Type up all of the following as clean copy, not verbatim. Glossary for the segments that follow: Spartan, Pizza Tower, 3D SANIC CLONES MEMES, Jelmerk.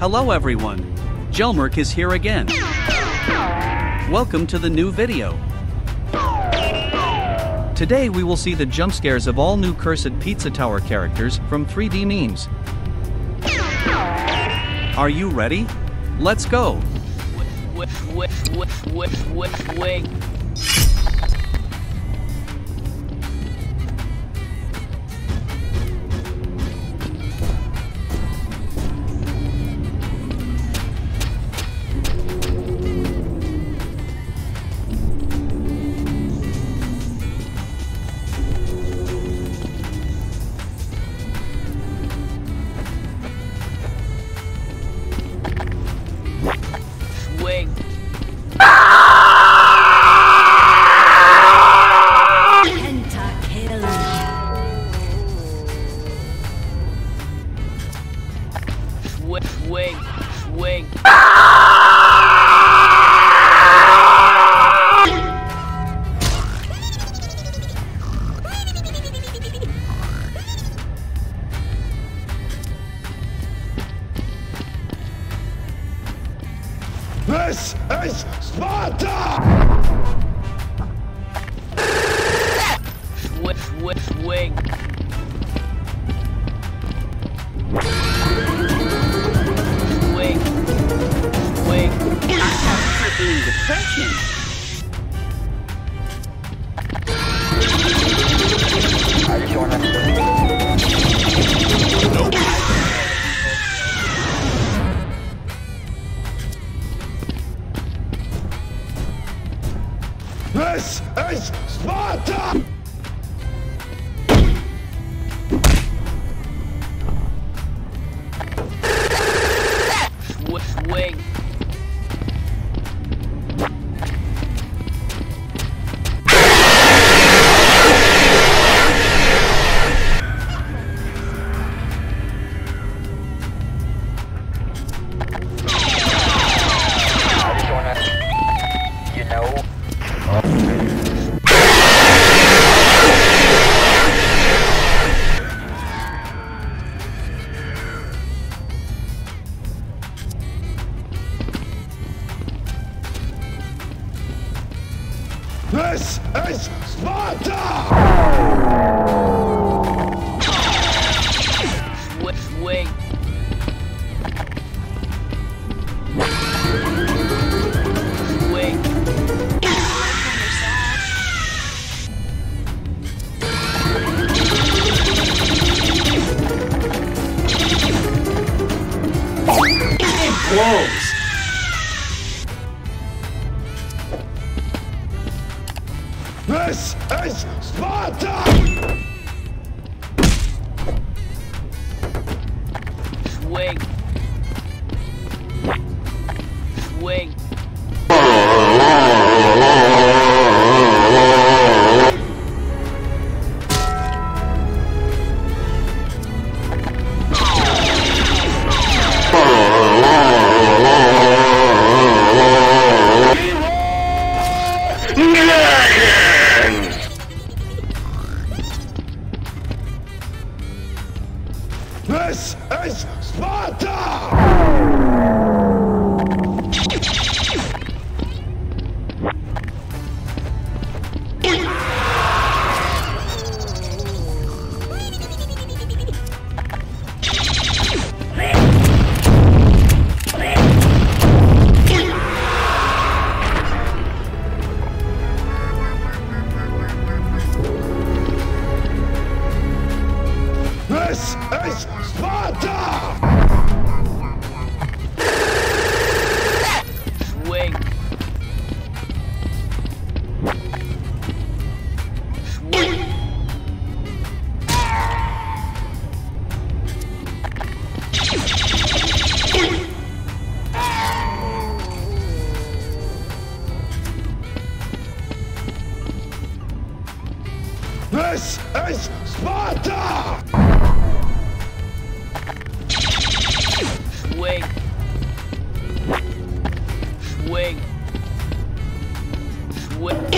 Hello everyone, Jelmerk is here again. Welcome to the new video. Today we will see the jump scares of all new cursed Pizza Tower characters from 3D memes. Are you ready? Let's go! Wait. Swing. This is Sparta! Swing. This is Sparta! This is Sparta! Swing. Whoa! This is Sparta! Swing. Swing. This is Sparta! This is Sparta! Swing. Swing. This is Sparta! Swing. Swing. Swing.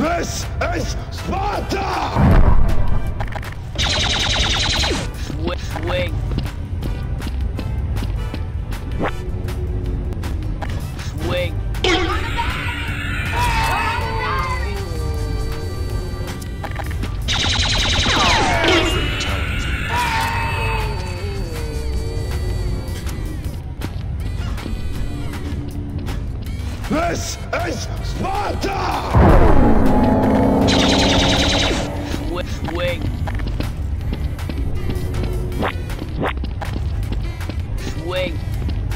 This is Sparta! Swing. Swing. This is Sparta! Swing. Swing. Swing. Swing. Swing, swing. This is Sparta! Swing, swing, swing.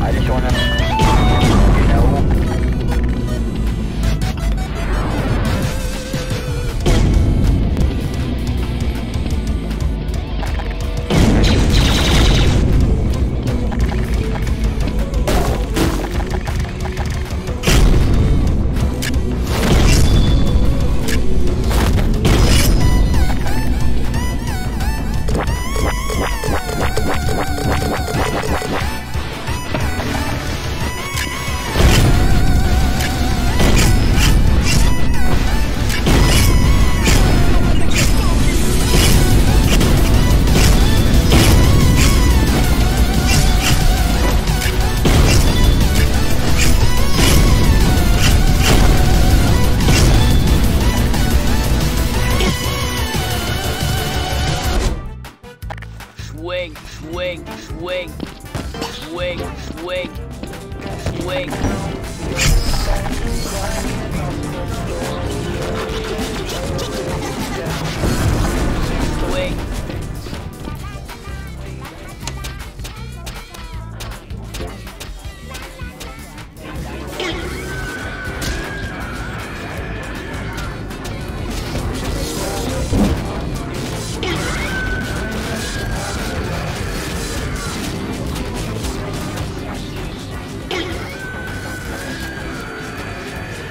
I just want to know. Swing, swing, swing, swing, swing,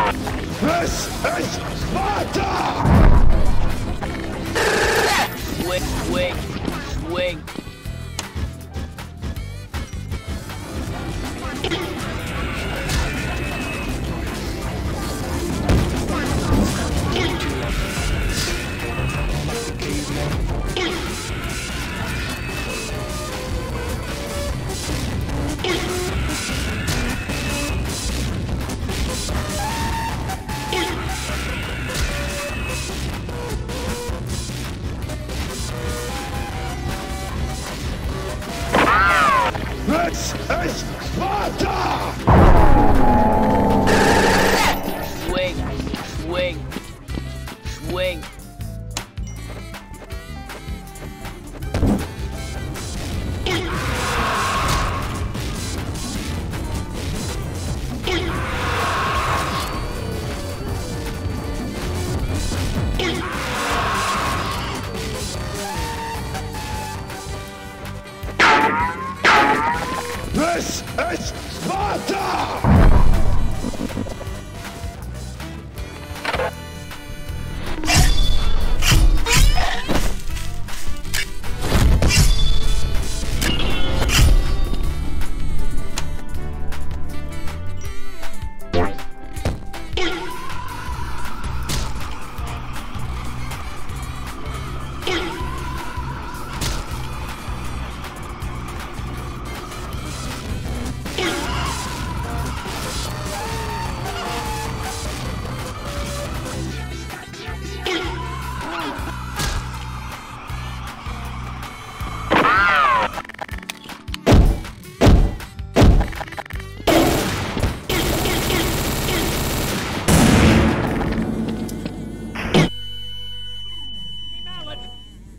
swing. Swing. This is Sparta! Swing, swing, swing. This is Sparta!